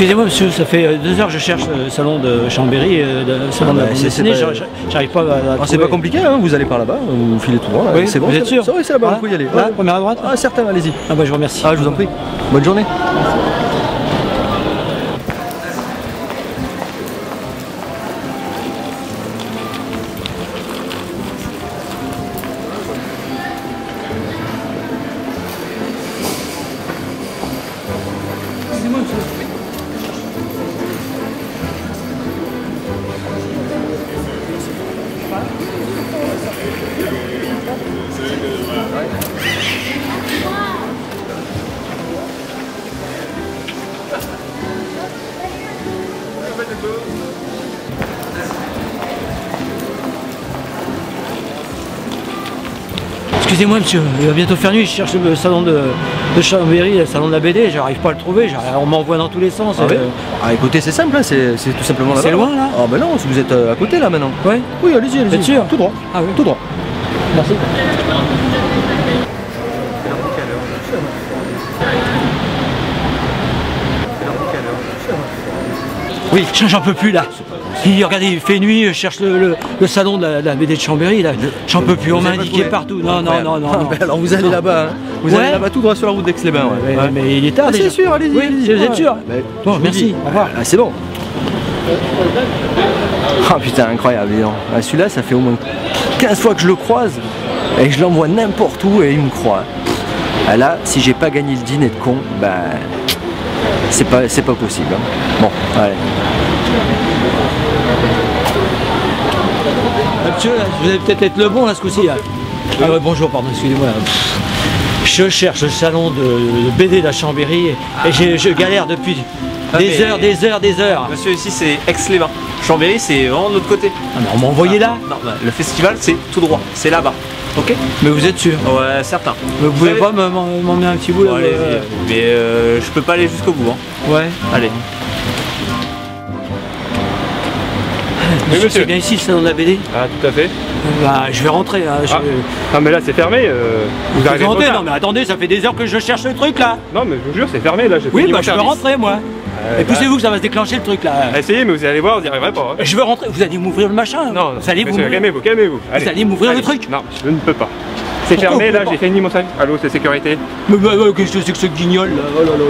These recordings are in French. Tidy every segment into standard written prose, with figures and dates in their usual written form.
Excusez-moi monsieur, ça fait 2 heures que je cherche le salon de Chambéry, salon de la bande dessinée, j'arrive pas à trouver. C'est pas compliqué, hein, vous allez par là-bas, vous filez tout droit, là, oui, c'est bon. Vous êtes sûr? Oui, c'est là-bas, vous pouvez y aller. Ouais. Là, première à droite? Ah, certain, allez-y. Ah bah je vous remercie. Ah, je vous en prie. Bonne journée. Excusez-moi monsieur, il va bientôt faire nuit, je cherche le salon de Chambéry, le salon de la BD, j'arrive pas à le trouver, on m'envoie dans tous les sens. Ah, écoutez, c'est simple, hein, c'est tout simplement là-bas. C'est loin là? Ah ben non, vous êtes à côté là maintenant. Ouais. Oui, allez-y, allez-y. Vous êtes sûr? Tout droit. Ah oui. Tout droit. Merci. Oui, j'en peux plus là. Regardez, il fait nuit, je cherche le salon de la BD de Chambéry, là. J'en peux plus, on m'a indiqué partout. Non, non, non, non. Alors vous allez là-bas, vous allez là-bas tout droit sur la route d'Aix-les-Bains. Mais il est tard. C'est sûr, allez-y. Vous êtes sûr? Bon, merci. Au revoir. C'est bon. Ah putain, incroyable. Celui-là, ça fait au moins 15 fois que je le croise et je l'envoie n'importe où et il me croit. Là, si j'ai pas gagné le dîner de con, ben c'est pas possible. Bon, allez. Monsieur, vous allez peut-être être le bon là ce coup-ci. Ah ouais, bonjour, pardon, excusez-moi. Je cherche le salon de BD de la Chambéry et je galère depuis des heures. Monsieur, ici c'est Aix-les-Bains. Chambéry, c'est vraiment de l'autre côté. Ah, mais on m'a envoyé là. Non, bah, le festival, c'est tout droit, c'est là-bas. Ok. Mais vous êtes sûr? Ouais, certain. Mais vous pouvez pas m'emmener un petit bout là? Allez, mais je peux pas aller jusqu'au bout. Hein. Ouais. Allez. Oui, monsieur. C'est bien ici le salon de la BD? Ah, tout à fait. Bah, je vais rentrer. Hein, Non, mais là, c'est fermé. Vous arrivez trop tard. Non, mais attendez, ça fait des heures que je cherche le truc là. Non, mais je vous jure, c'est fermé là. Oui, bah, je vais rentrer moi. Et poussez-vous que ça va se déclencher le truc là. Essayez, mais vous allez voir, vous n'y arriverez pas. Hein. Je veux rentrer. Vous allez m'ouvrir le machin. Non, vous allez m'ouvrir. Calmez-vous, calmez-vous. Vous allez m'ouvrir le truc. Non, je ne peux pas. C'est fermé là, j'ai fait une immense. Allô, c'est sécurité. Mais qu'est-ce que c'est que ce guignol là? Oh là là là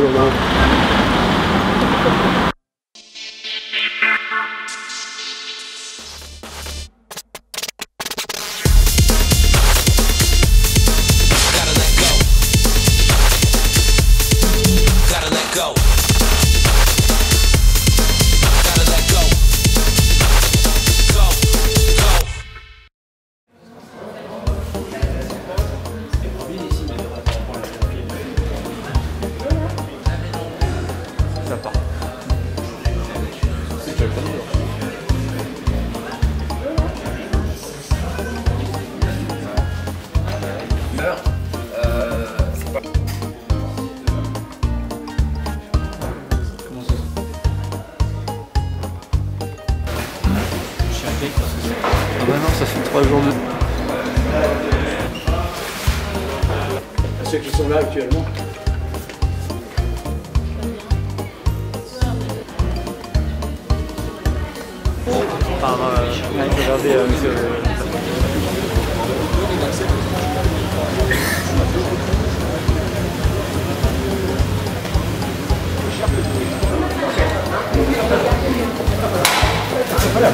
là.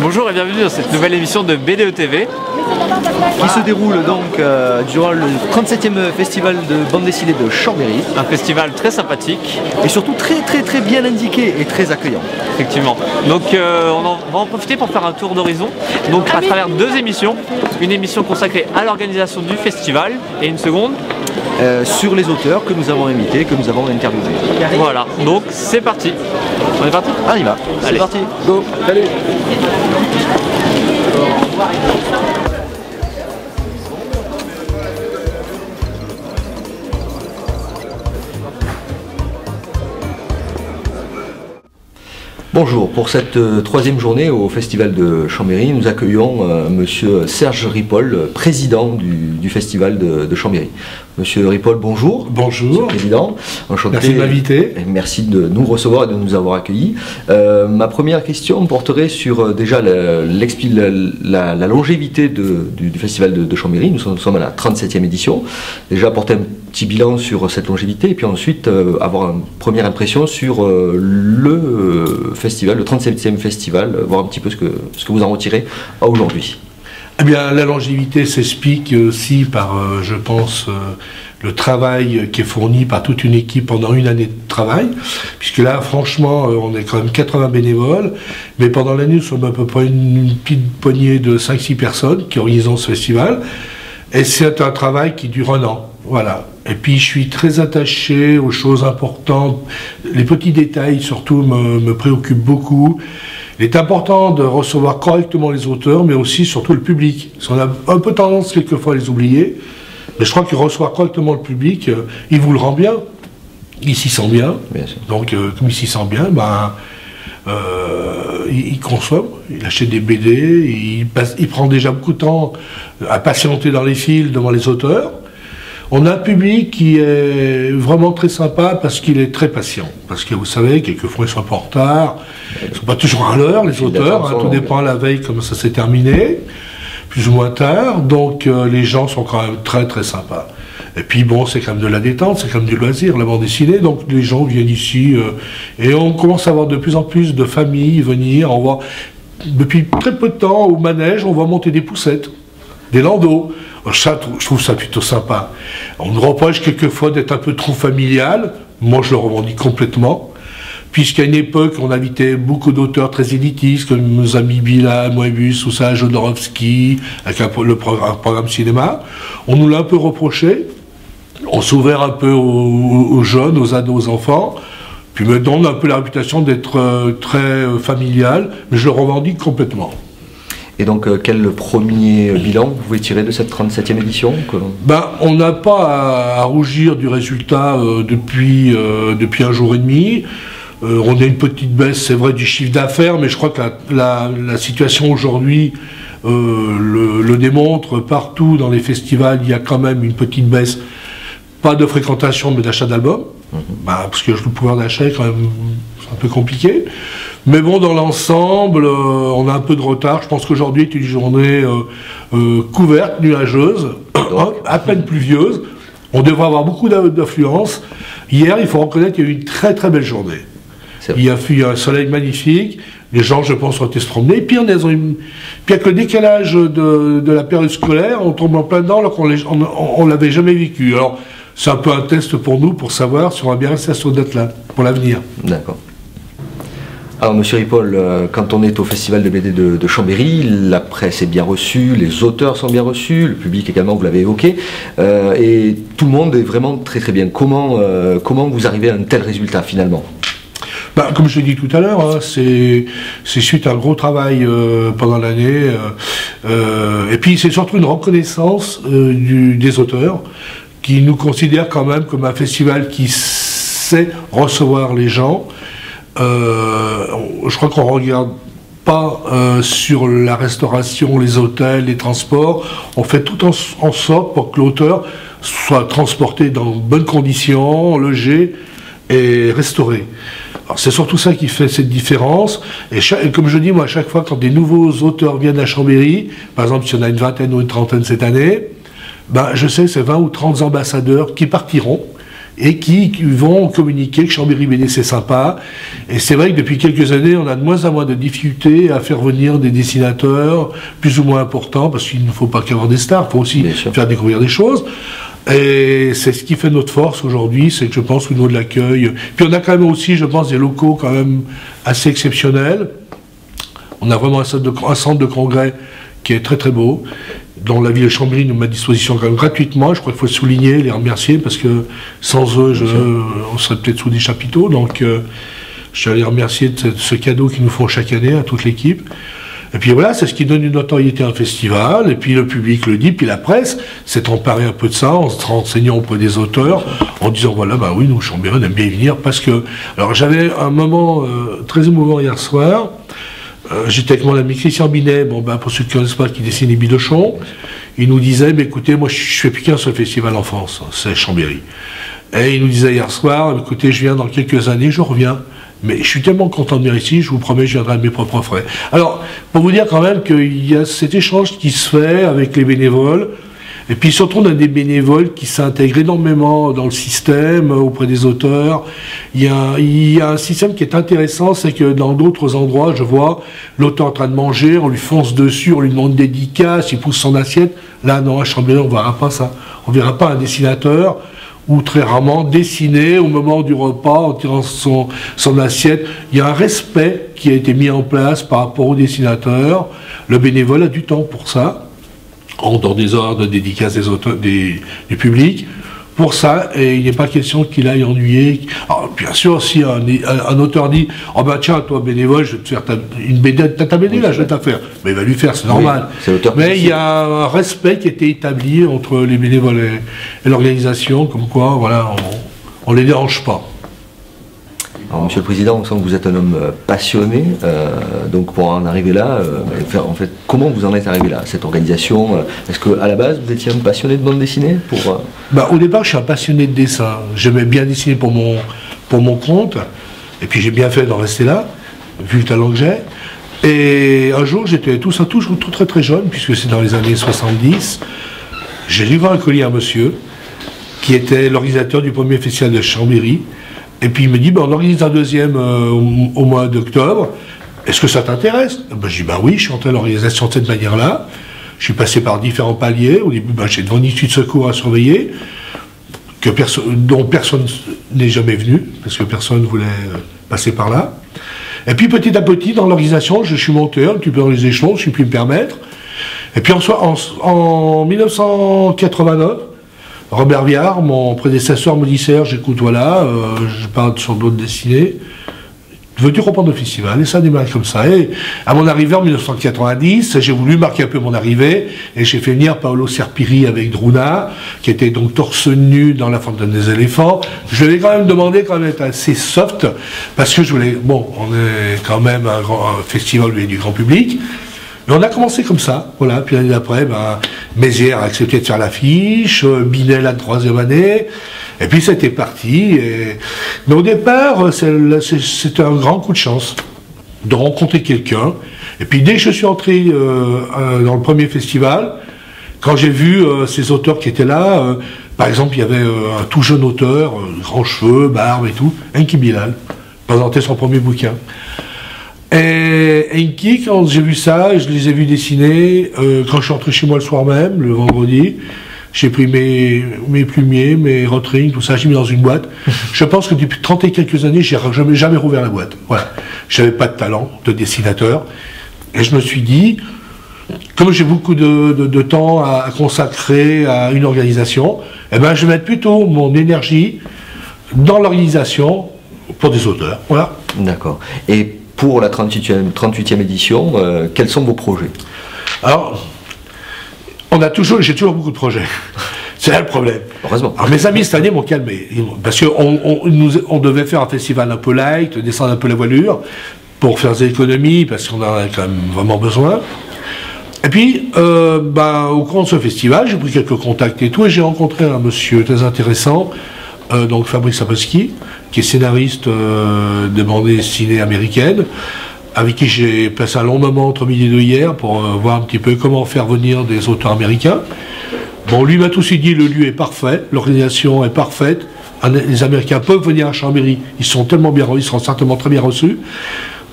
Bonjour et bienvenue dans cette nouvelle émission de BDE TV qui se déroule donc durant le 37e festival de bande dessinée de Chambéry. Un festival très sympathique et surtout très bien indiqué et très accueillant. Effectivement. Donc on va en profiter pour faire un tour d'horizon. Donc à travers 2 émissions, une émission consacrée à l'organisation du festival et une seconde sur les auteurs que nous avons invités, que nous avons interviewés. Voilà, donc c'est parti. On est parti? On y va. C'est parti, go. Salut. Bonjour, pour cette troisième journée au Festival de Chambéry, nous accueillons Monsieur Serge Ripoll, président du Festival de Chambéry. Monsieur Ripoll, bonjour. Bonjour. Monsieur le Président, enchanté. Merci de m'inviter. Merci de nous recevoir et de nous avoir accueillis. Ma première question porterait sur déjà la longévité du Festival de Chambéry. Nous sommes à la 37e édition. Déjà porter un petit bilan sur cette longévité et puis ensuite avoir une première impression sur le 37e festival, voir un petit peu ce que vous en retirez à aujourd'hui. Eh bien, la longévité s'explique aussi par, je pense, le travail qui est fourni par toute une équipe pendant une année de travail, puisque là, franchement, on est quand même 80 bénévoles, mais pendant l'année, nous sommes à peu près une petite poignée de 5-6 personnes qui organisent ce festival, et c'est un travail qui dure un an, voilà. Et puis je suis très attaché aux choses importantes, les petits détails surtout me préoccupent beaucoup. Il est important de recevoir correctement les auteurs, mais aussi surtout le public. Parce qu'on a un peu tendance quelquefois à les oublier, mais je crois que recevoir correctement le public, il vous le rend bien, il s'y sent bien. Donc comme il s'y sent bien, ben, il consomme, il achète des BD, il prend déjà beaucoup de temps à patienter dans les files devant les auteurs. On a un public qui est vraiment très sympa parce qu'il est très patient. Parce que vous savez, quelquefois ils sont un peu en retard, ils ne sont pas toujours à l'heure les auteurs, hein, tout dépend la veille comment ça s'est terminé, plus ou moins tard, donc les gens sont quand même très très sympas. Et puis bon, c'est quand même de la détente, c'est quand même du loisir, la bande dessinée, donc les gens viennent ici et on commence à voir de plus en plus de familles venir, on voit depuis très peu de temps au manège, on voit monter des poussettes, des landaux. Ça, je trouve ça plutôt sympa. On nous reproche quelquefois d'être un peu trop familial. Moi, je le revendique complètement. Puisqu'à une époque, on invitait beaucoup d'auteurs très élitistes, comme nos amis Bilal, Moebius, tout ça, Jodorowsky, avec un programme cinéma. On nous l'a un peu reproché. On s'ouvrait un peu aux jeunes, aux ados, aux enfants. Puis maintenant, on a un peu la réputation d'être très familial. Mais je le revendique complètement. Et donc, quel le premier bilan vous pouvez tirer de cette 37e édition? Ben, on n'a pas à rougir du résultat depuis un jour et demi. On a une petite baisse, c'est vrai, du chiffre d'affaires, mais je crois que la situation aujourd'hui le démontre. Partout dans les festivals, il y a quand même une petite baisse, pas de fréquentation, mais d'achat d'albums, ben, parce que le pouvoir d'achat est quand même un peu compliqué. Mais bon, dans l'ensemble, on a un peu de retard. Je pense qu'aujourd'hui est une journée couverte, nuageuse, à peine pluvieuse. On devrait avoir beaucoup d'affluence. Hier, il faut reconnaître qu'il y a eu une très très belle journée. Il y a eu un soleil magnifique. Les gens, je pense, ont été se promener. Pire que le décalage de la période scolaire, on tombe en plein dedans alors qu'on ne l'avait jamais vécu. Alors, c'est un peu un test pour nous, pour savoir si on va bien rester à cette date-là, pour l'avenir. D'accord. Alors, Monsieur Ripoll, quand on est au Festival de BD de Chambéry, la presse est bien reçue, les auteurs sont bien reçus, le public également, vous l'avez évoqué, et tout le monde est vraiment très très bien. Comment vous arrivez à un tel résultat finalement? Ben, comme je l'ai dit tout à l'heure, hein, c'est suite à un gros travail pendant l'année, et puis c'est surtout une reconnaissance des auteurs qui nous considèrent quand même comme un festival qui sait recevoir les gens. Je crois qu'on ne regarde pas sur la restauration, les hôtels, les transports. On fait tout en sorte pour que l'auteur soit transporté dans de bonnes conditions, logé et restauré. C'est surtout ça qui fait cette différence. Et comme je dis, moi, à chaque fois, quand des nouveaux auteurs viennent à Chambéry, par exemple, s'il y en a une vingtaine ou une trentaine cette année, ben, je sais que c'est 20 ou 30 ambassadeurs qui partiront et qui vont communiquer que Chambéry BD c'est sympa. Et c'est vrai que depuis quelques années, on a de moins en moins de difficultés à faire venir des dessinateurs plus ou moins importants, parce qu'il ne faut pas qu'avoir des stars, il faut aussi faire découvrir des choses. Et c'est ce qui fait notre force aujourd'hui, c'est que je pense au niveau de l'accueil. Puis on a quand même aussi, je pense, des locaux quand même assez exceptionnels. On a vraiment un centre de congrès qui est très très beau, dont la ville de Chambéry nous met à disposition quand même gratuitement. Je crois qu'il faut souligner, les remercier, parce que sans eux, on serait peut-être sous des chapiteaux. Donc je vais les remercier de ce cadeau qu'ils nous font chaque année à toute l'équipe. Et puis voilà, c'est ce qui donne une notoriété à un festival, et puis le public le dit, puis la presse s'est emparée un peu de ça, en se renseignant auprès des auteurs, en disant voilà, bah oui, nous, Chambéry, on aime bien y venir, parce que... Alors j'avais un moment très émouvant hier soir, j'étais avec mon ami Christian Binet, bon, ben, pour ceux qui ne connaissent pas, qui dessine les Bidochons, il nous disait, bah, écoutez, moi je fais plus qu'un seul festival en France, hein, c'est Chambéry. Et il nous disait hier soir, écoutez, je viens dans quelques années, je reviens. Mais je suis tellement content de venir ici, je vous promets, je viendrai à mes propres frais. Alors, pour vous dire quand même qu'il y a cet échange qui se fait avec les bénévoles, et puis surtout on a des bénévoles qui s'intègrent énormément dans le système, auprès des auteurs. Il y a un système qui est intéressant, c'est que dans d'autres endroits, je vois l'auteur en train de manger, on lui fonce dessus, on lui demande des dédicaces, il pousse son assiette. Là, non, à Chambéry, on ne verra pas ça. On ne verra pas un dessinateur, ou très rarement dessiner au moment du repas en tirant son assiette. Il y a un respect qui a été mis en place par rapport au dessinateur. Le bénévole a du temps pour ça, en dehors des heures de dédicace des auteurs, du public, pour ça, et il n'est pas question qu'il aille ennuyer. Alors, bien sûr, si un auteur dit « Oh ben tiens, toi bénévole, je vais te faire une BD, t'as ta BD là, je vais te la faire », mais il va lui faire, c'est normal. Oui, mais il y a un respect qui a été établi entre les bénévoles et l'organisation, comme quoi, voilà, on ne les dérange pas. Alors, Monsieur le Président, on sent que vous êtes un homme passionné, donc pour en arriver là, en fait, comment vous en êtes arrivé là, cette organisation? Est-ce qu'à la base, vous étiez un passionné de bande dessinée pour... Bah, au départ, je suis un passionné de dessin. J'aimais bien dessiner pour mon compte, et puis j'ai bien fait d'en rester là, vu le talent que j'ai. Et un jour, j'étais tout très très jeune, puisque c'est dans les années 70, j'ai livré un colis à un monsieur, qui était l'organisateur du premier festival de Chambéry. Et puis il me dit, ben, on organise un deuxième au mois d'octobre, est-ce que ça t'intéresse? Ben, je dis, ben oui, je suis entré à l'organisation de cette manière-là, je suis passé par différents paliers, au début ben, j'ai devant une issue de secours à surveiller, dont personne n'est jamais venu, parce que personne ne voulait passer par là. Et puis petit à petit, dans l'organisation, je suis monté un petit peu dans les échelons, si je puis me permettre. Et puis en 1989, Robert Viard, mon prédécesseur, me dit « Serge, écoute, voilà, je parle sur d'autres dessinées, veux-tu reprendre le festival ?» Et ça démarre comme ça. Et à mon arrivée en 1990, j'ai voulu marquer un peu mon arrivée, et j'ai fait venir Paolo Serpiri avec Druna, qui était donc torse nu dans la fontaine des éléphants. Je lui ai quand même demandé quand même d'être assez soft, parce que je voulais... Bon, on est quand même un festival du grand public. Mais on a commencé comme ça, voilà, puis l'année d'après, ben, Mézières a accepté de faire l'affiche, Binet la troisième année, et puis c'était parti. Et... Mais au départ, c'était un grand coup de chance de rencontrer quelqu'un, et puis dès que je suis entré dans le premier festival, quand j'ai vu ces auteurs qui étaient là, par exemple, il y avait un tout jeune auteur, grands cheveux, barbe et tout, Enki Bilal, présentait son premier bouquin. Et Enki, quand j'ai vu ça, je les ai vus dessiner, quand je suis rentré chez moi le soir même, le vendredi, j'ai pris mes plumiers, mes rotring, tout ça, j'ai mis dans une boîte. Je pense que depuis 30 et quelques années, j'ai jamais rouvert la boîte. Voilà. Je n'avais pas de talent de dessinateur. Et je me suis dit, comme j'ai beaucoup de temps à consacrer à une organisation, eh ben, je vais mettre plutôt mon énergie dans l'organisation pour des auteurs. Voilà. D'accord. Et pour la 38e édition, quels sont vos projets? Alors, j'ai toujours beaucoup de projets. C'est là le problème. Heureusement. Alors mes amis cette année m'ont calmé, parce qu'on devait faire un festival un peu light, descendre un peu la voilure, pour faire des économies, parce qu'on en a quand même vraiment besoin. Et puis, bah, au cours de ce festival, j'ai pris quelques contacts et tout, et j'ai rencontré un monsieur très intéressant, donc Fabrice Sapolsky, qui est scénariste de bande dessinée américaine, avec qui j'ai passé un long moment entre midi et deux hier pour voir un petit peu comment faire venir des auteurs américains. Bon, lui m'a tout de suite dit, le lieu est parfait, l'organisation est parfaite, les Américains peuvent venir à Chambéry, ils seront certainement très bien reçus.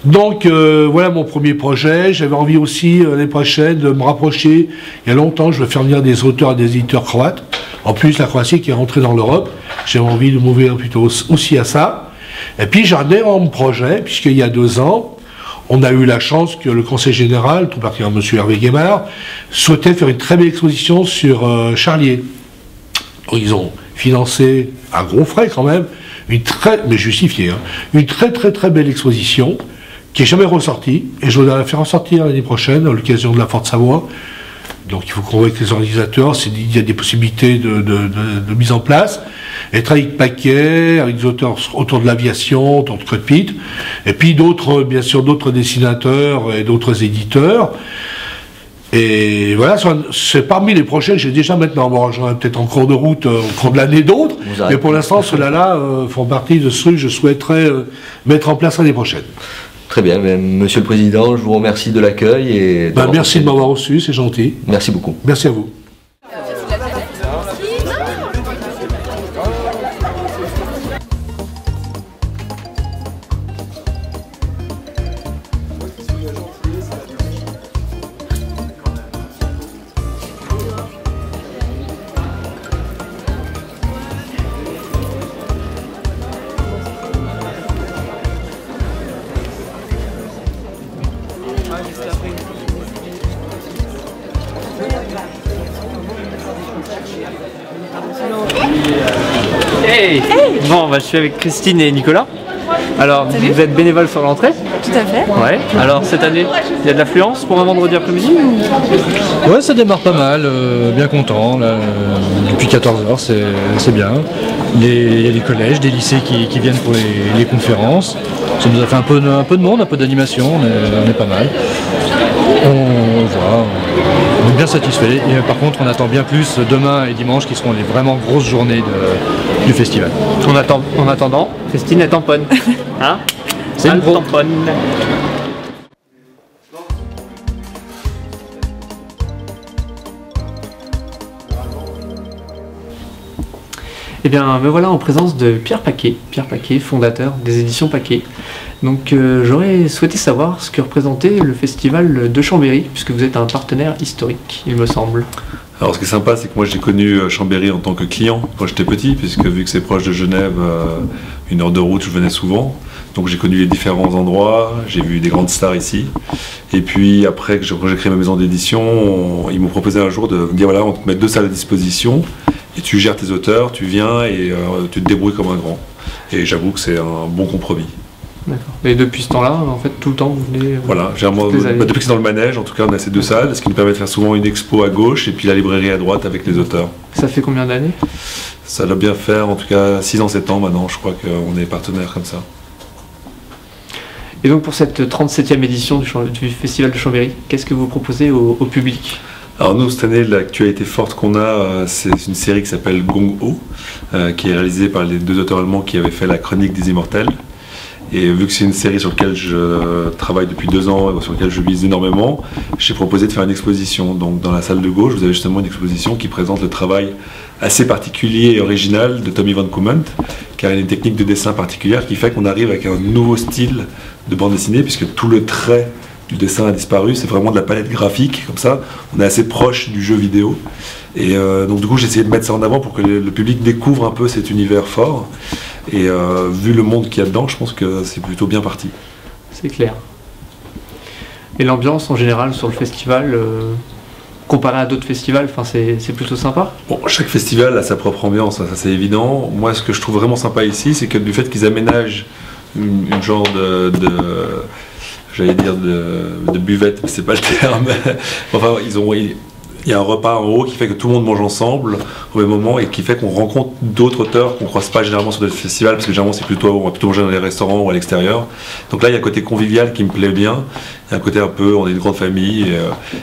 Donc voilà mon premier projet. J'avais envie aussi l'année prochaine de me rapprocher, il y a longtemps je vais faire venir des auteurs et des éditeurs croates, en plus la Croatie qui est rentrée dans l'Europe, j'ai envie de m'ouvrir plutôt aussi à ça. Et puis j'ai un énorme projet, puisqu'il y a 2 ans, on a eu la chance que le Conseil Général, tout particulièrement M. Hervé Guémard, souhaitait faire une très belle exposition sur Charlier. Ils ont financé, à gros frais quand même, une très, mais justifié, hein, une très très très belle exposition, qui n'est jamais ressorti, et je voudrais la faire ressortir l'année prochaine, à l'occasion de la Forte-Savoie. Donc il faut convaincre les organisateurs, il y a des possibilités de mise en place. Et Traïk Paquet, avec des auteurs autour de l'aviation, autour de cockpit, et puis d'autres, bien sûr, d'autres dessinateurs et d'autres éditeurs. Et voilà, c'est parmi les projets que j'ai déjà maintenant. Bon, j'en ai peut-être en cours de route, en cours de l'année d'autres, mais pour l'instant, ceux-là font partie de ceux que je souhaiterais mettre en place l'année prochaine. Très bien, Monsieur le Président, je vous remercie de l'accueil. Et de merci de m'avoir reçu, c'est gentil. Merci beaucoup. Merci à vous. Bon, bah, je suis avec Christine et Nicolas. Alors, salut. Vous êtes bénévole sur l'entrée? Tout à fait. Ouais. Alors, cette année, il y a de l'affluence pour un vendredi après-midi ou... Ouais, ça démarre pas mal. Bien content. Là, depuis 14h, c'est bien. Il y a des collèges, des lycées qui viennent pour les conférences. Ça nous a fait un peu de monde, un peu d'animation. On est pas mal. On voit, on est bien satisfait. Et par contre, on attend bien plus demain et dimanche qui seront les vraiment grosses journées du festival. En attendant, Christine est tamponne. Hein? C'est une tamponne. Eh bien, me voilà en présence de Pierre Paquet, fondateur des Éditions Paquet. Donc j'aurais souhaité savoir ce que représentait le festival de Chambéry, puisque vous êtes un partenaire historique, il me semble. Alors ce qui est sympa, c'est que moi j'ai connu Chambéry en tant que client quand j'étais petit, puisque vu que c'est proche de Genève, une heure de route, je venais souvent. Donc j'ai connu les différents endroits, j'ai vu des grandes stars ici. Et puis après, quand j'ai créé ma maison d'édition, ils m'ont proposé un jour de me dire voilà, on te met 2 salles à disposition. Et tu gères tes auteurs, tu viens et tu te débrouilles comme un grand. Et j'avoue que c'est un bon compromis. D'accord. Et depuis ce temps-là, en fait, tout le temps, vous venez... Voilà, depuis que c'est dans le manège, en tout cas, on a ces 2 salles, ce qui nous permet de faire souvent une expo à gauche et puis la librairie à droite avec les auteurs. Ça fait combien d'années? Ça doit bien faire, en tout cas, 6 ans, 7 ans maintenant, je crois qu'on est partenaire comme ça. Et donc, pour cette 37e édition du Festival de Chambéry, qu'est-ce que vous proposez au public? Alors nous, cette année, l'actualité forte qu'on a, c'est une série qui s'appelle Gung Ho, qui est réalisée par les 2 auteurs allemands qui avaient fait la chronique des immortels. Et vu que c'est une série sur laquelle je travaille depuis 2 ans, sur laquelle je vise énormément, j'ai proposé de faire une exposition. Donc dans la salle de gauche, vous avez justement une exposition qui présente le travail assez particulier et original de Tommy Van Koument, car il y a une technique de dessin particulière qui fait qu'on arrive avec un nouveau style de bande dessinée, puisque tout le trait du dessin a disparu, c'est vraiment de la palette graphique, comme ça, on est assez proche du jeu vidéo. Et donc du coup j'ai essayé de mettre ça en avant pour que le public découvre un peu cet univers fort. Et vu le monde qu'il y a dedans, je pense que c'est plutôt bien parti. C'est clair. Et l'ambiance en général sur le festival, comparé à d'autres festivals, c'est plutôt sympa. Bon, chaque festival a sa propre ambiance, ça c'est évident. Moi ce que je trouve vraiment sympa ici, c'est que du fait qu'ils aménagent une genre de buvette, mais c'est pas le terme. Enfin, il y a un repas en haut qui fait que tout le monde mange ensemble au même moment et qui fait qu'on rencontre d'autres auteurs qu'on ne croise pas généralement sur des festivals, parce que généralement c'est plutôt, on va plutôt manger dans les restaurants ou à l'extérieur. Donc là, il y a un côté convivial qui me plaît bien. Il y a un côté un peu, on est une grande famille et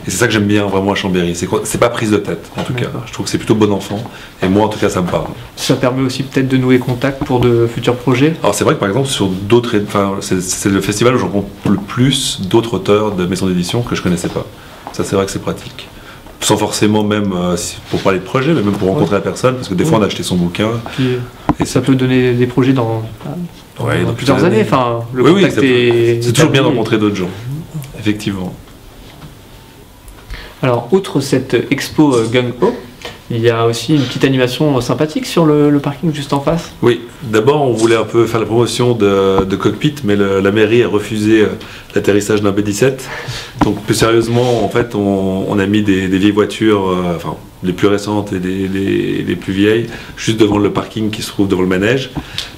c'est ça que j'aime bien vraiment à Chambéry. C'est pas prise de tête en tout cas. Je trouve que c'est plutôt bon enfant et moi en tout cas ça me parle. Ça permet aussi peut-être de nouer contact pour de futurs projets. Alors c'est vrai que par exemple sur d'autres, enfin c'est le festival où je rencontre le plus d'autres auteurs de maisons d'édition que je connaissais pas. Ça c'est vrai que c'est pratique. Sans forcément même pour parler de projet, mais même pour rencontrer la personne, parce que des fois on a acheté son bouquin. Et ça peut donner des projets dans plusieurs années. Enfin, le contact c'est toujours bien de rencontrer d'autres gens, effectivement. Alors, outre cette expo Gung Ho, il y a aussi une petite animation sympathique sur le parking juste en face. Oui, d'abord on voulait un peu faire la promotion de Cockpit, mais la mairie a refusé l'atterrissage d'un B-17. Donc plus sérieusement, en fait, on a mis des vieilles voitures, enfin les plus récentes et les plus vieilles, juste devant le parking qui se trouve devant le manège,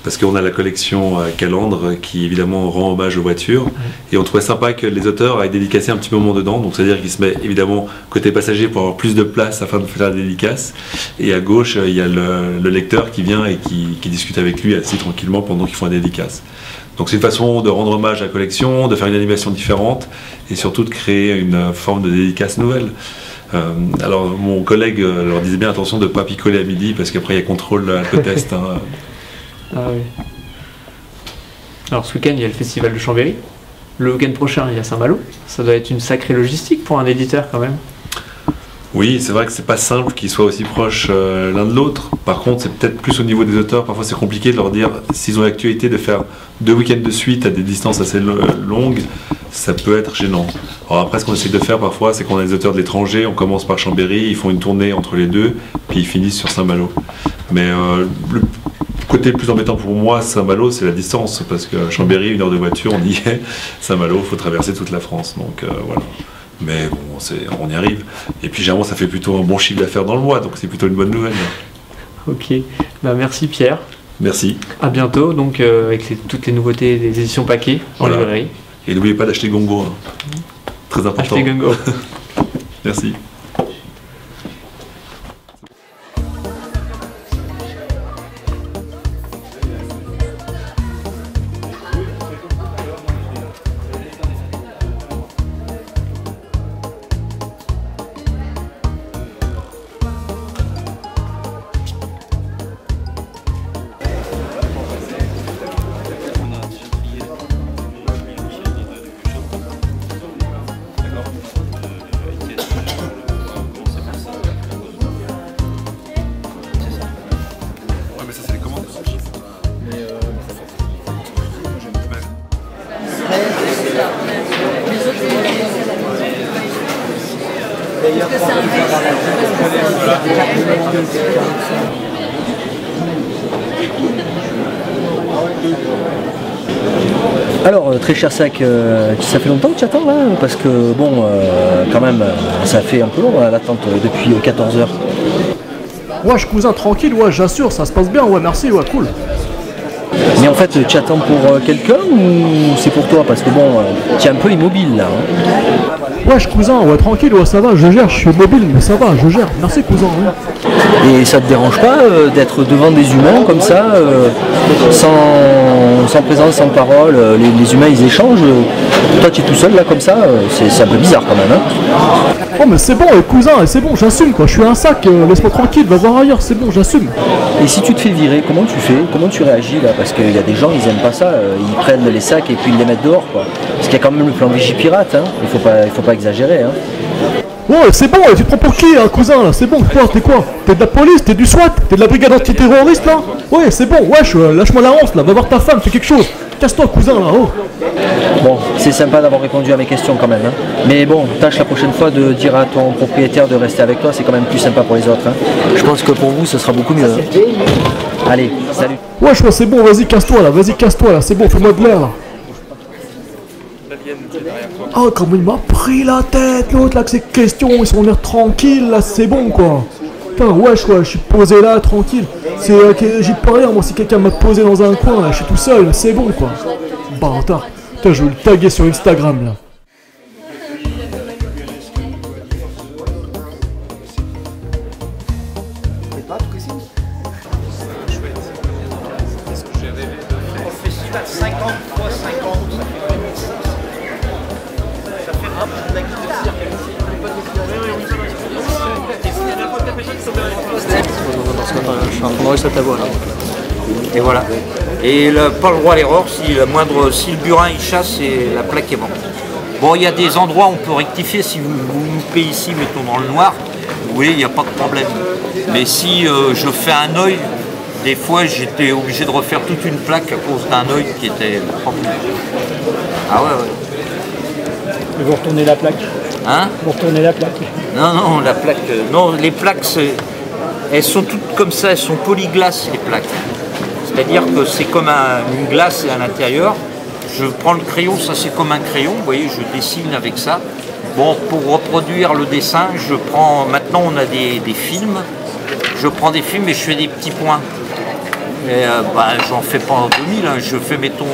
parce qu'on a la collection Calandre qui évidemment rend hommage aux voitures, et on trouvait sympa que les auteurs aient dédicacé un petit moment dedans, donc c'est-à-dire qu'il se met évidemment côté passager pour avoir plus de place afin de faire la dédicace, et à gauche il y a le lecteur qui vient et qui discute avec lui assez tranquillement pendant qu'ils font la dédicace. Donc c'est une façon de rendre hommage à la collection, de faire une animation différente, et surtout de créer une forme de dédicace nouvelle. Alors mon collègue leur disait bien attention de ne pas picoler à midi parce qu'après il y a contrôle à côté est. Hein. Ah oui. Alors ce week-end il y a le festival de Chambéry, le week-end prochain il y a Saint-Malo, ça doit être une sacrée logistique pour un éditeur quand même. Oui, c'est vrai que c'est pas simple qu'ils soient aussi proches l'un de l'autre. Par contre, c'est peut-être plus au niveau des auteurs. Parfois, c'est compliqué de leur dire, s'ils ont l'actualité de faire 2 week-ends de suite à des distances assez longues, ça peut être gênant. Alors après, ce qu'on essaie de faire parfois, c'est qu'on a des auteurs de l'étranger, on commence par Chambéry, ils font une tournée entre les deux, puis ils finissent sur Saint-Malo. Mais le côté le plus embêtant pour moi, Saint-Malo, c'est la distance, parce que Chambéry, 1 heure de voiture, on y est. Saint-Malo, il faut traverser toute la France, donc voilà. Mais bon, on y arrive. Et puis généralement, ça fait plutôt un bon chiffre d'affaires dans le mois, donc c'est plutôt une bonne nouvelle. Ok, bah, merci Pierre. Merci. À bientôt, donc avec toutes les nouveautés des éditions Paquet en librairie. Et n'oubliez pas d'acheter Gung Ho, hein. Très important. Achetez Gung Ho. Merci. Alors, très cher sac, ça fait longtemps que j'attends là, parce que bon, quand même, ça fait un peu long l'attente depuis 14 h. Wesh cousin, tranquille, ouais, j'assure, ça se passe bien, ouais, merci, ouais, cool. Mais en fait, tu attends pour quelqu'un ou c'est pour toi? Parce que bon, tu es un peu immobile là. Hein. Wesh cousin, ouais, tranquille, ouais, ça va, je gère, je suis mobile, mais ça va, je gère, merci cousin. Ouais. Et ça te dérange pas d'être devant des humains comme ça, sans présence, sans parole, les humains ils échangent, toi tu es tout seul là comme ça, c'est un peu bizarre quand même. Hein. Oh mais c'est bon cousin, c'est bon, j'assume quoi, je suis un sac, laisse-moi tranquille, va voir ailleurs, c'est bon, j'assume. Et si tu te fais virer, comment tu fais? Comment tu réagis là? Parce qu'il y a des gens, ils n'aiment pas ça, ils prennent les sacs et puis ils les mettent dehors quoi. Parce qu'il y a quand même le plan Vigipirate, hein. il faut pas exagérer. Hein. Ouais, c'est bon, tu te prends pour qui, hein, cousin, là, c'est bon, toi, t'es quoi? T'es de la police, t'es du SWAT, t'es de la brigade antiterroriste, là? Ouais, c'est bon, wesh, lâche-moi la honte, là, va voir ta femme, fais quelque chose, casse-toi, cousin, là, oh. Bon, c'est sympa d'avoir répondu à mes questions, quand même, hein. Mais bon, tâche la prochaine fois de dire à ton propriétaire de rester avec toi, c'est quand même plus sympa pour les autres, hein. Je pense que pour vous, ce sera beaucoup mieux, hein. Allez, salut. Wesh, ouais, c'est bon, vas-y, casse-toi, là, c'est bon, fais-moi de l'air, là. Oh, comment il m'a pris la tête, l'autre, là, que ces questions, ils sont l'air tranquilles, là, c'est bon, quoi. Putain, wesh, ouais, je suis posé là, tranquille. C'est, j'y peux rien, moi, si quelqu'un m'a posé dans un coin, là, je suis tout seul, c'est bon, quoi. Bâtard. Putain, je vais le taguer sur Instagram, là. Et voilà. Et pas le droit à l'erreur, si le burin il chasse, et la plaque est morte. Bon, il y a des endroits où on peut rectifier, si vous loupez ici, mettons dans le noir, vous voyez, il n'y a pas de problème. Mais si je fais un œil, des fois j'étais obligé de refaire toute une plaque à cause d'un œil qui était propre. Ah ouais, ouais. Et vous retournez la plaque? Hein? Vous retournez la plaque? Non, non, la plaque, non, les plaques, c'est... Elles sont toutes comme ça, elles sont polyglaces les plaques. C'est-à-dire que c'est comme une glace à l'intérieur. Je prends le crayon, ça c'est comme un crayon, vous voyez, je dessine avec ça. Bon, pour reproduire le dessin, je prends, maintenant on a des films, je prends des films et je fais des petits points. Et j'en fais pas en 2000, hein. Je fais, mettons,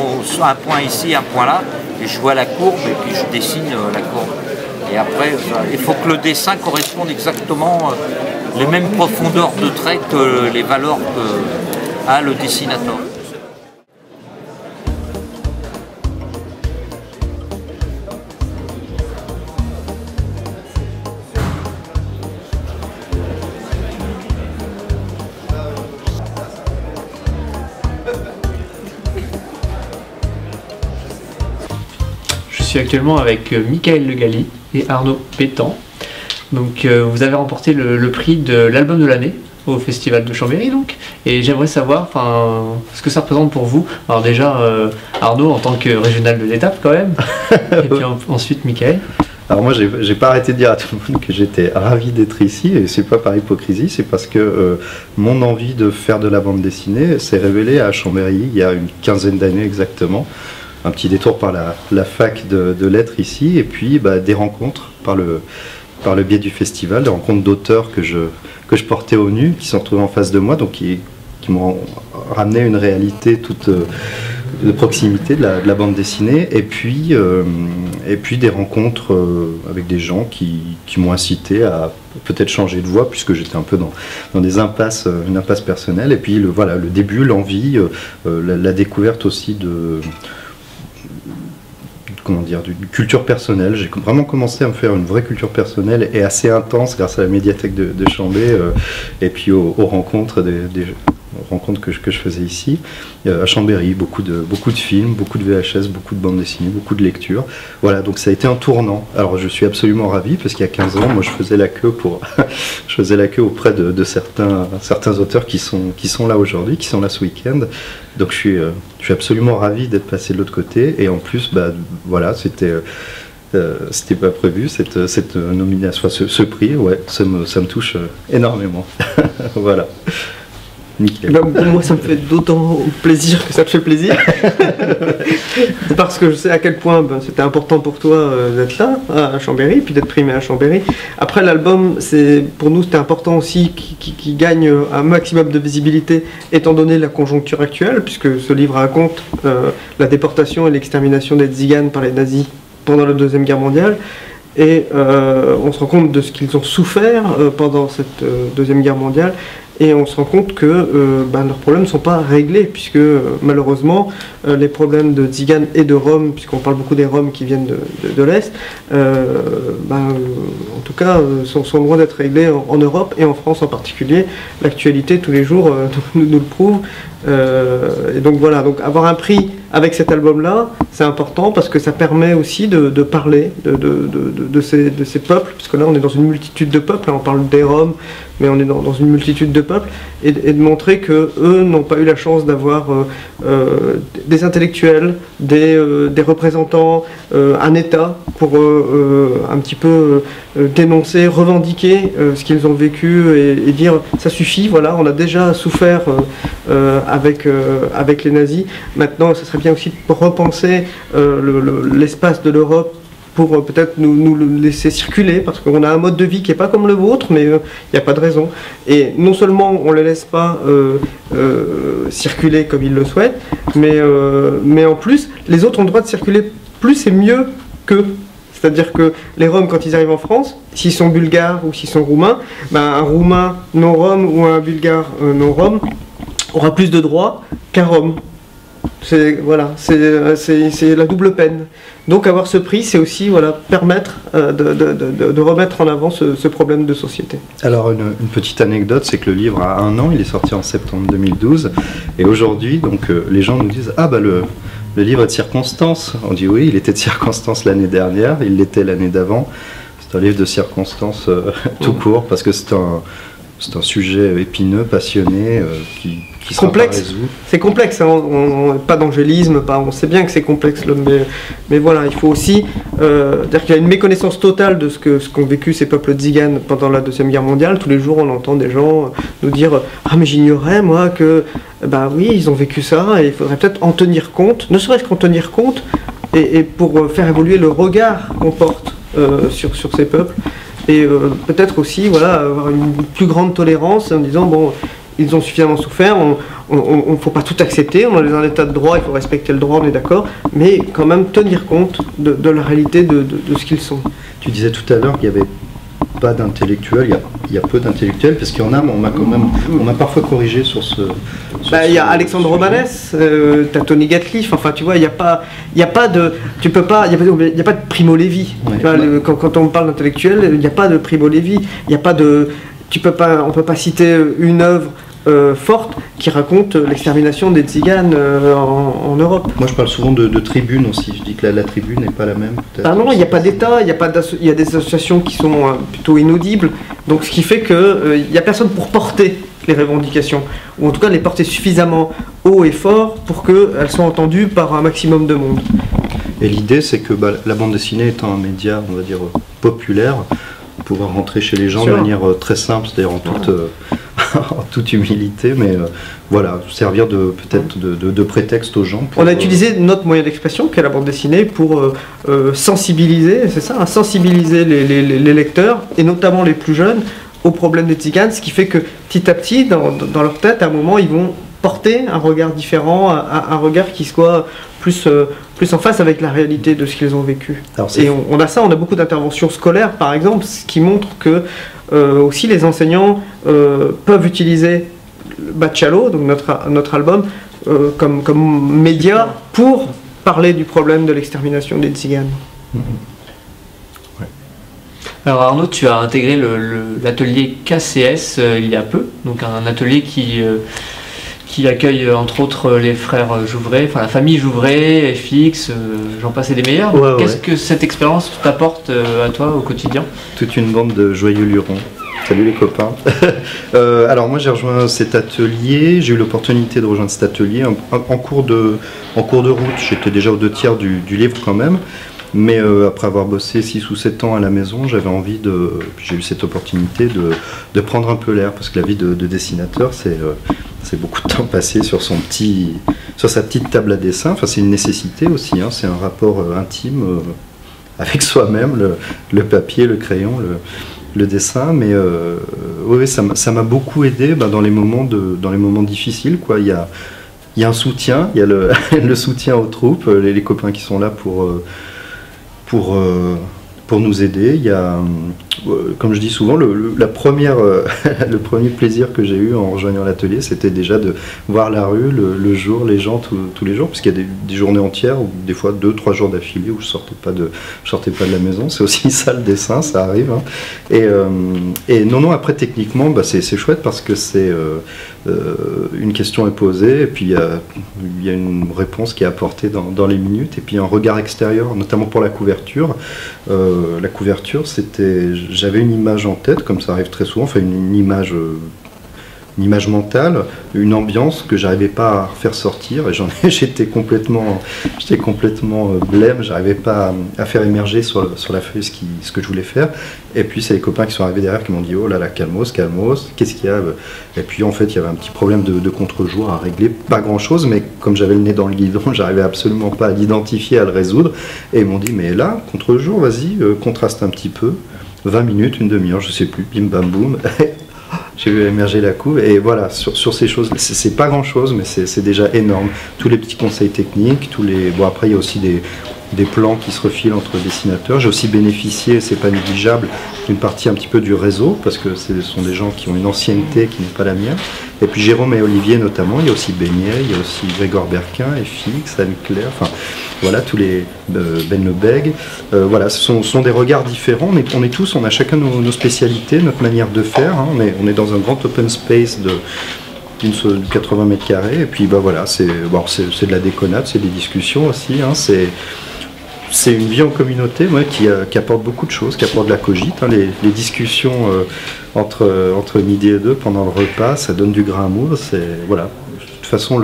un point ici, un point là, et je vois la courbe, et puis je dessine la courbe. Et après, il faut que le dessin corresponde exactement les mêmes profondeurs de trait que les valeurs qu'a le dessinateur. Actuellement avec Michaël Le Galli et Arnaud Bétend. Donc vous avez remporté le prix de l'album de l'année au festival de Chambéry, donc, et j'aimerais savoir ce que ça représente pour vous. Alors déjà Arnaud en tant que régional de l'étape quand même, et puis ensuite Michaël. Alors moi j'ai pas arrêté de dire à tout le monde que j'étais ravi d'être ici, et c'est pas par hypocrisie, c'est parce que mon envie de faire de la bande dessinée s'est révélée à Chambéry il y a une quinzaine d'années exactement. Un petit détour par la fac de lettres ici, et puis des rencontres par le biais du festival, des rencontres d'auteurs que je portais au nu, qui se retrouvaient en face de moi, donc qui m'ont ramené une réalité toute de proximité de la bande dessinée, et puis des rencontres avec des gens qui m'ont incité à peut-être changer de voie, puisque j'étais un peu dans des impasses, une impasse personnelle, et puis le début, l'envie, la découverte aussi de... Comment dire, d'une culture personnelle. J'ai vraiment commencé à me faire une vraie culture personnelle et assez intense grâce à la médiathèque de Chambéry et puis aux rencontres, rencontres que je faisais ici à Chambéry. Beaucoup de films, beaucoup de VHS, beaucoup de bandes dessinées, beaucoup de lectures. Voilà, donc ça a été un tournant. Alors je suis absolument ravi parce qu'il y a 15 ans, moi je faisais la queue auprès de certains auteurs qui sont là aujourd'hui, qui sont là ce week-end. Donc je suis absolument ravi d'être passé de l'autre côté, et en plus, voilà, c'était pas prévu cette nomination, ce prix, ouais, ça me touche énormément. Voilà. Nickel. Moi, ça me fait d'autant plaisir que ça te fait plaisir, parce que je sais à quel point c'était important pour toi d'être là à Chambéry, puis d'être primé à Chambéry. Après l'album, pour nous c'était important aussi qu'il gagne un maximum de visibilité, étant donné la conjoncture actuelle, puisque ce livre raconte la déportation et l'extermination des Tziganes par les nazis pendant la Deuxième Guerre mondiale. Et on se rend compte de ce qu'ils ont souffert pendant cette Deuxième Guerre mondiale, et on se rend compte que leurs problèmes ne sont pas réglés, puisque malheureusement les problèmes de Tziganes et de Roms, puisqu'on parle beaucoup des Roms qui viennent de l'Est, en tout cas sont loin d'être réglés en Europe et en France en particulier. L'actualité tous les jours nous le prouve. Et donc voilà, donc avoir un prix avec cet album-là, c'est important parce que ça permet aussi de parler de ces peuples, parce que là on est dans une multitude de peuples, on parle des Roms, mais on est dans une multitude de peuples, et de montrer qu'eux n'ont pas eu la chance d'avoir des intellectuels, des représentants, un État pour un petit peu dénoncer, revendiquer ce qu'ils ont vécu, et dire ça suffit, voilà, on a déjà souffert avec les nazis, maintenant ça serait bien aussi de repenser l'espace de l'Europe pour peut-être nous laisser circuler, parce qu'on a un mode de vie qui n'est pas comme le vôtre, mais il n'y a pas de raison. Et non seulement on ne les laisse pas circuler comme ils le souhaitent, mais en plus, les autres ont le droit de circuler plus et mieux qu'eux. C'est-à-dire que les Roms, quand ils arrivent en France, s'ils sont bulgares ou s'ils sont roumains, un roumain non Rome ou un bulgare non Rome aura plus de droits qu'un Rome. Voilà, c'est la double peine. Donc avoir ce prix, c'est aussi permettre de remettre en avant ce problème de société. Alors une petite anecdote, c'est que le livre a 1 an, il est sorti en septembre 2012, et aujourd'hui donc les gens nous disent « Ah le livre est de circonstance ». On dit « Oui, il était de circonstance l'année dernière, il l'était l'année d'avant ». C'est un livre de circonstance tout court, parce que c'est un sujet épineux, passionné, qui complexe. C'est complexe, hein. Pas d'angélisme, on sait bien que c'est complexe, mais voilà, il faut aussi dire qu'il y a une méconnaissance totale de ce qu'ont vécu ces peuples tziganes pendant la Deuxième Guerre mondiale. Tous les jours, on entend des gens nous dire « Ah, mais j'ignorais, moi, que... » Bah oui, ils ont vécu ça, et il faudrait peut-être en tenir compte, ne serait-ce qu'en tenir compte, et pour faire évoluer le regard qu'on porte sur ces peuples. Et peut-être aussi, voilà, avoir une plus grande tolérance en disant, bon, ils ont suffisamment souffert, on ne faut pas tout accepter, on est dans l'état de droit, il faut respecter le droit, on est d'accord, mais quand même tenir compte de la réalité de ce qu'ils sont. Tu disais tout à l'heure qu'il n'y avait pas d'intellectuels, il y a peu d'intellectuels, parce qu'il y en a, mais on m'a parfois corrigé sur ce... Il y a Alexandre Romanès, tu as Tony Gatliff, enfin tu vois, il n'y a pas de... Tu peux pas... Il n'y a pas de Primo Levi. Ouais, tu vois, ouais. Quand on parle d'intellectuel, il n'y a pas de Primo Levi, il n'y a pas de... Tu peux pas, on ne peut pas citer une œuvre forte qui raconte l'extermination des Tziganes en Europe. Moi je parle souvent de tribune aussi, je dis que la tribune n'est pas la même. Ah non, il n'y a pas d'État, il y a des associations qui sont plutôt inaudibles, donc ce qui fait qu'il n'y a personne pour porter les revendications, ou en tout cas les porter suffisamment haut et fort pour qu'elles soient entendues par un maximum de monde. Et l'idée c'est que bah, la bande dessinée étant un média, on va dire, populaire, pouvoir rentrer chez les gens de manière très simple, c'est-à-dire en toute, en toute humilité, mais voilà, servir peut-être de prétexte aux gens. Pour, on a utilisé notre moyen d'expression, qui est la bande dessinée, pour sensibiliser, c'est ça, sensibiliser les lecteurs, et notamment les plus jeunes, au problème des Tziganes, ce qui fait que petit à petit, dans leur tête, à un moment, ils vont porter un regard différent, un regard qui soit plus en face avec la réalité de ce qu'ils ont vécu. Et on a ça, on a beaucoup d'interventions scolaires par exemple, ce qui montre que aussi les enseignants peuvent utiliser Batchalo, donc notre album, comme média pour parler du problème de l'extermination des Tziganes. Mmh. Ouais. Alors Arnaud, tu as intégré l'atelier KCS il y a peu, donc un atelier qui accueille entre autres les frères Jouvray, enfin la famille Jouvray, FX, j'en passe et des meilleurs. Ouais, qu'est-ce que cette expérience t'apporte à toi au quotidien? Toute une bande de joyeux lurons. Salut les copains. Alors moi j'ai rejoint cet atelier, j'ai eu l'opportunité de rejoindre cet atelier en cours de route. J'étais déjà aux 2 tiers du livre quand même, mais après avoir bossé 6 ou 7 ans à la maison, j'avais envie de... J'ai eu cette opportunité de prendre un peu l'air, parce que la vie de dessinateur, c'est beaucoup de temps passé sur sa petite table à dessin. Enfin, c'est une nécessité aussi, hein, c'est un rapport intime avec soi-même, le papier, le crayon, le dessin. Mais oui, ça m'a beaucoup aidé dans les moments difficiles, quoi. Il y a un soutien, il y a le soutien aux troupes, les copains qui sont là pour nous aider. Il y a, comme je dis souvent, le premier plaisir que j'ai eu en rejoignant l'atelier, c'était déjà de voir la rue, le jour, les gens tous les jours, parce qu'il y a des journées entières, ou des fois 2-3 jours d'affilée où je ne sortais pas de la maison. C'est aussi ça le dessin, ça arrive. Hein. Et non, après techniquement, bah, c'est chouette parce que c'est une question est posée, et puis il y a une réponse qui est apportée dans les minutes, et puis un regard extérieur, notamment pour la couverture. La couverture, c'était... J'avais une image en tête, comme ça arrive très souvent, enfin une image mentale, une ambiance que j'arrivais pas à faire sortir, et j'étais complètement blême, j'arrivais pas à faire émerger sur la feuille ce que je voulais faire. Et puis c'est les copains qui sont arrivés derrière qui m'ont dit oh là là, calmos, qu'est-ce qu'il y a? Et puis en fait il y avait un petit problème de contre-jour à régler, pas grand chose, mais comme j'avais le nez dans le guidon, j'arrivais absolument pas à l'identifier, à le résoudre, et ils m'ont dit mais là, contre-jour, vas-y, contraste un petit peu, 20 minutes, une demi-heure, je sais plus, bim bam boum. J'ai vu émerger la couve, et voilà, sur ces choses, c'est pas grand chose, mais c'est déjà énorme. Tous les petits conseils techniques, bon, après il y a aussi des plans qui se refilent entre dessinateurs. J'ai aussi bénéficié, c'est pas négligeable, d'une partie un petit peu du réseau, parce que ce sont des gens qui ont une ancienneté qui n'est pas la mienne. Et puis Jérôme et Olivier notamment, il y a aussi Beignet, il y a aussi Grégoire Berquin, FX, Anne-Claire, enfin voilà, tous les Ben Lebeg, voilà, ce sont des regards différents, mais on a chacun nos spécialités, notre manière de faire, hein. On est dans un grand open space de 80 mètres carrés, et puis bah voilà, c'est de la déconnade, c'est des discussions aussi, hein, c'est une vie en communauté, ouais, qui apporte beaucoup de choses, qui apporte de la cogite, hein, les discussions entre midi et 2 pendant le repas, ça donne du grain à moudre, voilà. De toute façon,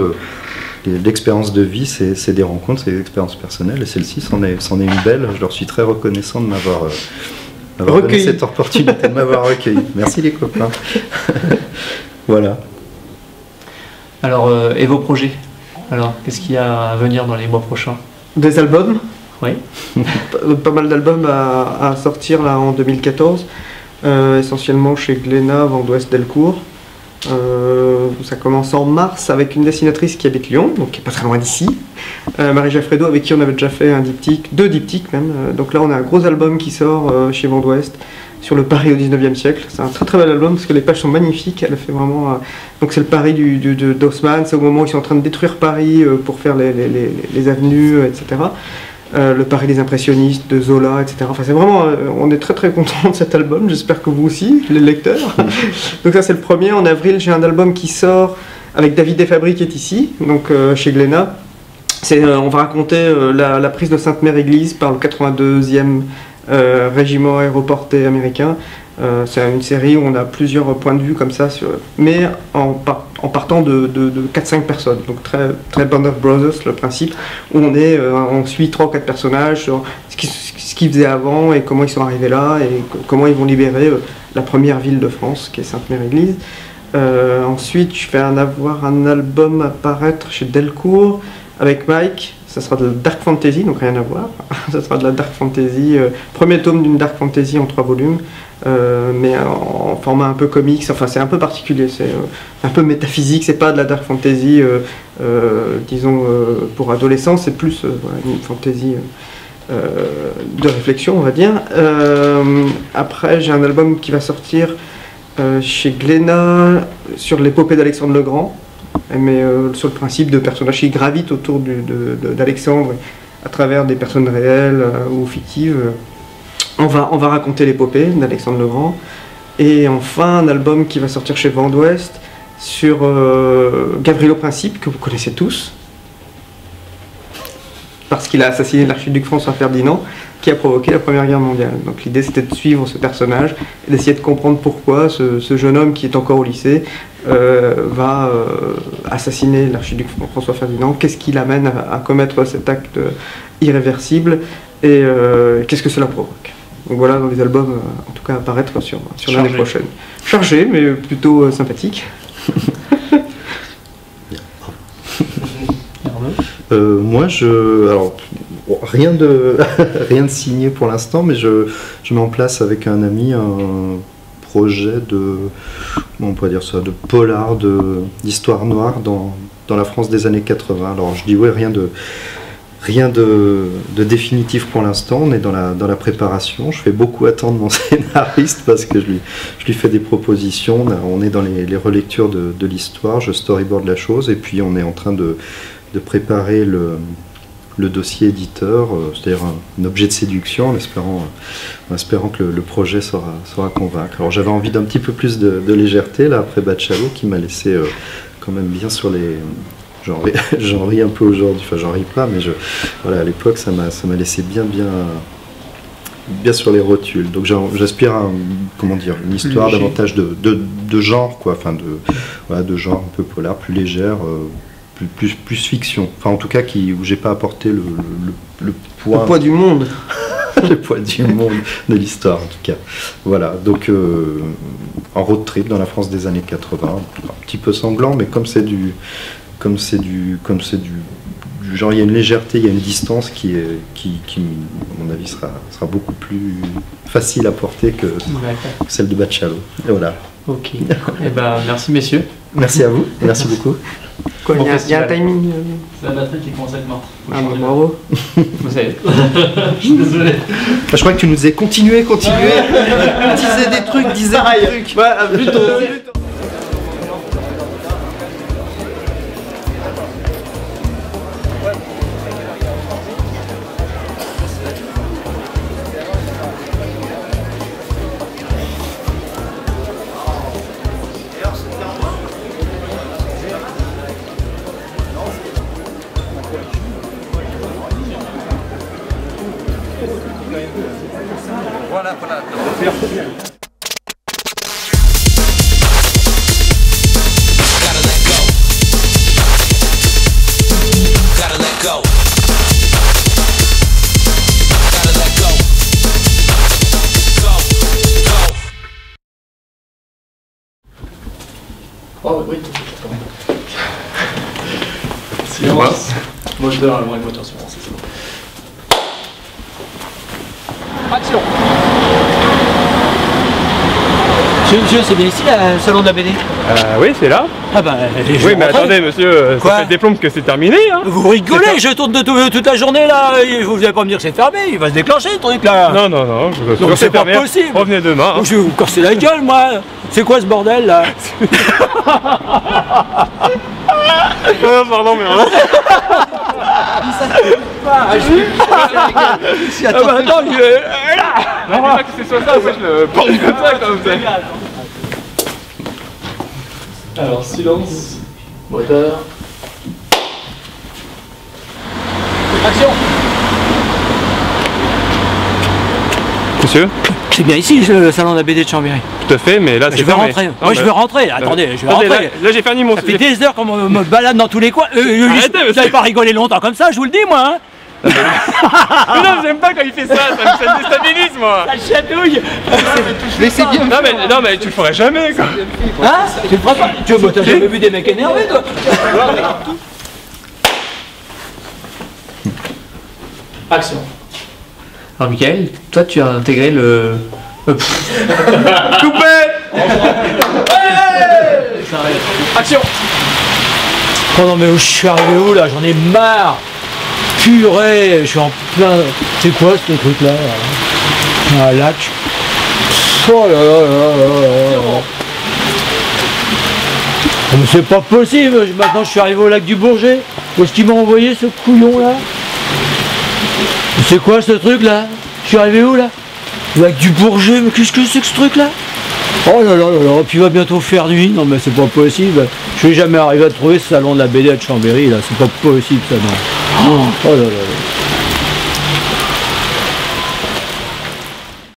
l'expérience de vie, c'est des rencontres, c'est des expériences personnelles, et celle-ci, c'en est une belle. Je leur suis très reconnaissant de m'avoir donné cette opportunité, de m'avoir recueilli. Merci les copains. Voilà. Alors, et vos projets? Alors, qu'est-ce qu'il y a à venir dans les mois prochains? Des albums. Oui. Pas mal d'albums à sortir là en 2014, essentiellement chez Glénat, Vend-Ouest, Delcourt. Ça commence en mars avec une dessinatrice qui habite Lyon, donc qui est pas très loin d'ici, Marie Jaffredo, avec qui on avait déjà fait un diptyque, deux diptyques même. Donc là on a un gros album qui sort chez Vend-Ouest sur le Paris au 19e siècle. C'est un très très bel album parce que les pages sont magnifiques. Elle fait vraiment donc c'est le Paris d'Haussmann, c'est au moment où ils sont en train de détruire Paris pour faire les avenues, etc. Le Paris des impressionnistes, de Zola, etc. Enfin, c'est vraiment, on est très très content de cet album, j'espère que vous aussi, les lecteurs. Donc ça c'est le premier. En avril, j'ai un album qui sort avec David Desfabris qui est ici, donc chez Glénat. On va raconter la prise de Sainte-Mère-Église par le 82e régiment aéroporté américain. C'est une série où on a plusieurs points de vue comme ça, mais en partant de 4-5 personnes, donc très, très Band of Brothers le principe, où on suit 3 ou 4 personnages sur ce qu'ils faisaient avant et comment ils sont arrivés là et comment ils vont libérer la première ville de France qui est Sainte-Mère-Église. Ensuite je vais avoir un album à paraître chez Delcourt avec Mike. Ça sera de la Dark Fantasy, donc rien à voir. Ça sera de la Dark Fantasy, premier tome d'une Dark Fantasy en 3 volumes, mais en format un peu comics. Enfin, c'est un peu particulier, c'est un peu métaphysique. C'est pas de la Dark Fantasy, disons, pour adolescents, c'est plus une fantasy de réflexion, on va dire. Après, j'ai un album qui va sortir chez Glénat sur l'épopée d'Alexandre le Grand. Mais sur le principe de personnages qui gravitent autour d'Alexandre à travers des personnes réelles ou fictives. On va raconter l'épopée d'Alexandre le Grand. Et enfin un album qui va sortir chez Vend-Ouest sur Gavrilo Principe, que vous connaissez tous parce qu'il a assassiné l'archiduc François Ferdinand qui a provoqué la Première Guerre mondiale. Donc l'idée c'était de suivre ce personnage et d'essayer de comprendre pourquoi ce jeune homme qui est encore au lycée va assassiner l'archiduc François Ferdinand, qu'est-ce qui l'amène à commettre cet acte irréversible et qu'est-ce que cela provoque. Donc voilà dans les albums en tout cas à apparaître sur l'année prochaine. Chargé mais plutôt sympathique. Moi, alors rien de signé pour l'instant, mais je mets en place avec un ami un projet de, on pourrait dire ça, de polar, d'histoire noire dans la France des années 80. Alors je dis ouais, rien de définitif pour l'instant. On est dans la préparation. Je fais beaucoup attendre mon scénariste parce que je lui fais des propositions. On est dans les relectures de l'histoire. Je storyboard la chose et puis on est en train de préparer le dossier éditeur, c'est-à-dire un objet de séduction en espérant que le projet saura convaincre. Alors j'avais envie d'un petit peu plus de légèreté là après Batchalo qui m'a laissé quand même bien sur les... J'en ris un peu aujourd'hui, enfin j'en ris pas, mais voilà, à l'époque ça m'a laissé bien sur les rotules. Donc j'aspire à une histoire davantage de genre, quoi, enfin de genre un peu polar, plus légère, plus fiction, enfin en tout cas où j'ai pas apporté le poids... Le poids du monde. Le poids du monde, de l'histoire en tout cas. Voilà, donc en road trip dans la France des années 80, un petit peu sanglant, mais comme c'est du genre, il y a une légèreté, il y a une distance qui à mon avis, sera beaucoup plus facile à porter que celle de Batchalo. Et voilà. Ok, et ben, merci messieurs. Merci à vous, merci beaucoup. Quoi, bon, il y a un timing. C'est la batterie qui commence à être morte. Ah bon, bravo. Vous savez. Je suis désolé. Je crois que tu nous disais continuez. Disais des trucs, disais des trucs. Ouais, plutôt. Silence. Moteur, le moteur, c'est bon. Action. Monsieur, c'est bien ici le salon de la BD? Oui, c'est là. Ah bah, oui, mais attendez, monsieur, ça fait des plombes que c'est terminé, hein. Vous rigolez, je tourne toute la journée là, vous n'allez pas me dire que c'est fermé, il va se déclencher le truc là. Non, non, non, je c'est pas possible. Revenez demain. Hein. Je vais vous casser la gueule, moi. C'est quoi ce bordel là? Pardon, mais on je attends, non, que ce soit ça, je le porte comme ça, Alors, silence, moteur. Action. Monsieur, c'est bien ici le salon de la BD de Chambéry. Tout à fait, mais là je vais rentrer. Non, je vais rentrer. Attendez, je vais rentrer. Là j'ai fini mon. Ça fait des heures qu'on me balade dans tous les coins. Vous n'allez pas rigoler longtemps comme ça, je vous le dis moi. Hein. Mais non, j'aime pas quand il fait ça, ça me déstabilise moi. La chatouille. Mais c'est bien. Non mais, non mais tu le ferais jamais quoi. Hein? Tu le feras pas? Tu vois, t'as jamais vu des mecs énervés toi? Action. Alors Michaël, toi tu as intégré le... Coupé. Action. Oh non mais où je suis arrivé où là? J'en ai marre. Purée, je suis en plein... C'est quoi ce truc là? Un lac. Oh là là là là. Mais c'est pas possible, maintenant je suis arrivé au lac du Bourget. Où est-ce qu'ils m'ont envoyé ce couillon là? C'est quoi ce truc là? Je suis arrivé où là? Le lac du Bourget, mais qu'est-ce que c'est que ce truc là? Oh là là là là, puis il va bientôt faire nuit, non mais c'est pas possible. Je vais jamais arriver à trouver ce salon de la BD à Chambéry là, c'est pas possible ça non. Oh là là là.